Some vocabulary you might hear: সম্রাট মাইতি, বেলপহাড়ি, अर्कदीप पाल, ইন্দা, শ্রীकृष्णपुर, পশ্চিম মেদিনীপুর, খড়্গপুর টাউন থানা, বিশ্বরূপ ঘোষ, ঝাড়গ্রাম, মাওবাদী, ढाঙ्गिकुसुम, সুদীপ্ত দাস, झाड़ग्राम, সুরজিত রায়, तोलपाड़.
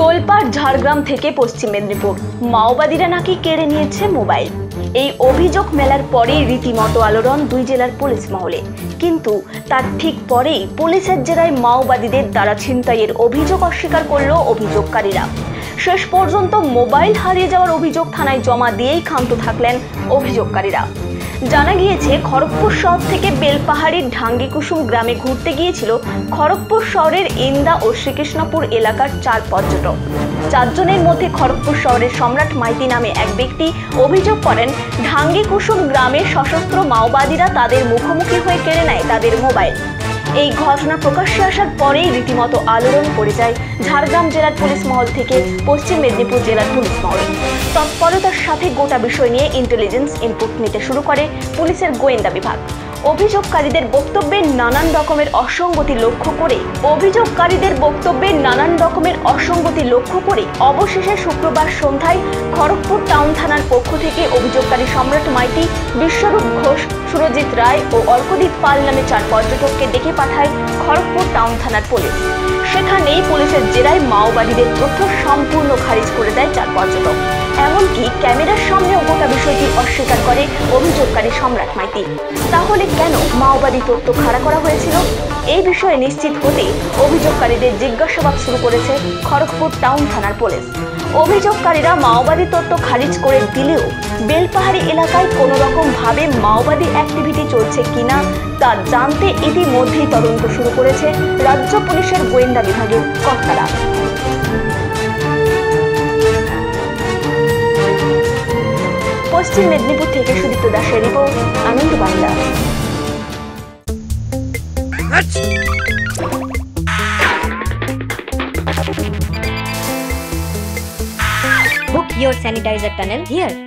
तोलपाड़ झाड़ग्राम থেকে পশ্চিম মেদিনীপুর মাওবাদীরা নাকি কেড়ে নিয়েছে মোবাইল। এই অভিযোগ মেলার পরেই রীতিমতো আলোড়ন দুই জেলার পুলিশ মহলে, কিন্তু তার ঠিক পরেই পুলিশের জেরায় মাওবাদীদের দ্বারা ছিনতাইয়ের অভিযোগ অস্বীকার করল অভিযোগকারীরা। শেষ পর্যন্ত মোবাইল হারিয়ে যাওয়ার অভিযোগ থানায় জমা দিয়েই ক্ষান্ত থাকলেন অভিযোগকারীরা। জানা গিয়েছে খড়গপুর শহর থেকে বেলপহাড়ির ঢাঙ্গিকুসুম গ্রামে ঘুরতে গিয়েছিল খড়গপুর শহরের ইন্দা ও শ্রীकृष्णपुर এলাকার চার পর্যটক। চারজনের মধ্যে খড়গপুর শহরের সম্রাট মাইতি নামে এক ব্যক্তি অভিযোগ করেন, ঢাঙ্গিকুসুম গ্রামে সশস্ত্র মাওবাদীরা তাদের মুখোমুখি হয়ে কেড়ে নেয় তাদের মোবাইল। এই ঘটনা প্রকাশ্যে আসার পরেই রীতিমতো আলোড়ন পড়ে যায় ঝাড়গ্রাম জেলার পুলিশ মহল থেকে পশ্চিম মেদিনীপুর জেলার পুলিশ মহলে। তৎপরতার সাথে গোটা বিষয় নিয়ে ইন্টেলিজেন্স ইনপুট নিতে শুরু করে পুলিশের গোয়েন্দা বিভাগ। অভিযোগকারীদের বক্তব্যে নানান রকমের অসঙ্গতি লক্ষ্য করে অবশেষে শুক্রবার সন্ধ্যায় খড়গপুর টাউন থানার পক্ষ থেকে অভিযোগকারী সম্রাট মাইতি, বিশ্বরূপ ঘোষ, সুরজিত রায় ও अर्कदीप पाल নামে চার পর্যটককে ডেকে পাঠায় খড়গপুর টাউন থানার পুলিশ। সেখানেই পুলিশের জেরায় মাওবাদীদের তথ্য সম্পূর্ণ খারিজ করে দেয় চার পর্যটক। এমনকি ক্যামেরার সামনেও গোটা বিষয়টি অস্বীকার করে অভিযোগকারী সম্রাট মাইতি। তাহলে কেন মাওবাদী তথ্য খাড়া করা হয়েছিল? এই বিষয়ে নিশ্চিত হতে অভিযোগকারীদের জিজ্ঞাসাবাদ শুরু করেছে খড়গপুর টাউন থানার পুলিশ। অভিযোগকারীরা মাওবাদী তথ্য খারিজ করে দিলেও বেলপহাড়ি এলাকায় কোনো রকমভাবে মাওবাদী অ্যাক্টিভিটি চলছে কিনা তা জানতে ইতিমধ্যেই তদন্ত শুরু করেছে রাজ্য পুলিশের গোয়েন্দা বিভাগের কর্তারা। পশ্চিম মেদিনীপুর থেকে সুদীপ্ত দাসের report, Ananda Bangla. Book your sanitizer tunnel here.